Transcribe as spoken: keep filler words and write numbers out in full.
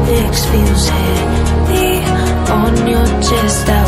X feels heavy on your chest.